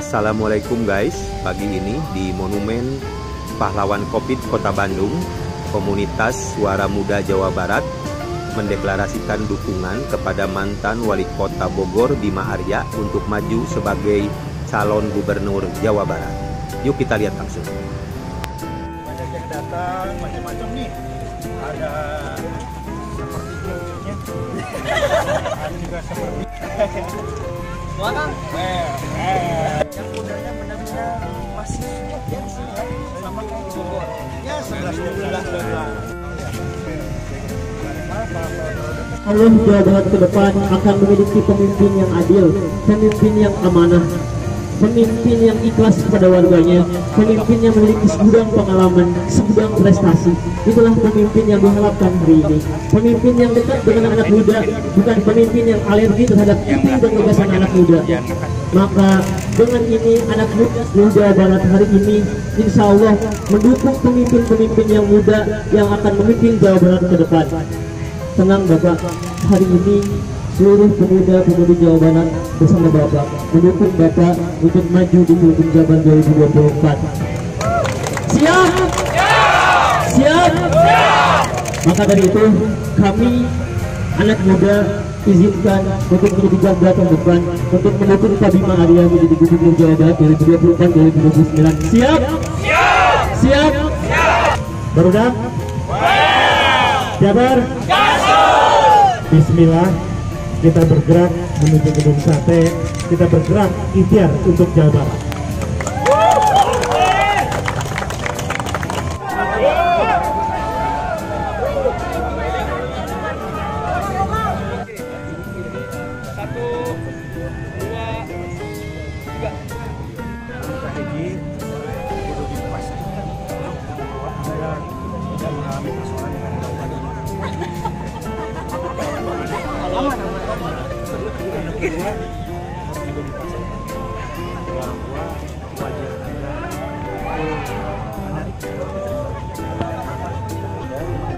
Assalamualaikum guys, pagi ini di Monumen Pahlawan Covid Kota Bandung, Komunitas Suara Muda Jawa Barat mendeklarasikan dukungan kepada mantan wali kota Bogor Bima Arya untuk maju sebagai calon gubernur Jawa Barat. Yuk kita lihat langsung. Banyak yang datang, macam-macam nih. Ada seperti cucunya, ada juga seperti mana? Yang mudanya benar-benar masih ya di sini ya, sama kayak di Bogor. Ya 11-12. Calon Jawa Barat ke depan akan memiliki pemimpin yang adil, pemimpin yang amanah, pemimpin yang ikhlas kepada warganya, pemimpin yang memiliki segudang pengalaman, segudang prestasi. Itulah pemimpin yang diharapkan hari ini. Pemimpin yang dekat dengan anak muda, bukan pemimpin yang alergi terhadap ide dan gagasan anak muda. Maka dengan ini anak muda Jawa Barat hari ini insya Allah mendukung pemimpin-pemimpin yang muda yang akan memimpin Jawa Barat ke depan. Tenang Bapak, hari ini seluruh pemuda-pemudi Jawa Barat bersama Bapak mendukung Bapak untuk maju di Pilgub Jabar 2024. Siap? Siap? Siap! Maka dari itu kami anak muda izinkan untuk menjadi garda terdepan untuk mendukung Pak Bima Arya menjadi Gubernur Jawa Barat 2024-2029. Siap? Siap! Siap! Siap! Barudak? Jabar? Bismillah. Kita bergerak menuju gedung sate, kita bergerak ikhtiar untuk Jawa Barat. Satu, dua, tiga. Strategi itu dipastikan bahwa Anda tidak mengalami masalah dengan Bapak. Kedua, juga dipastikan bahwa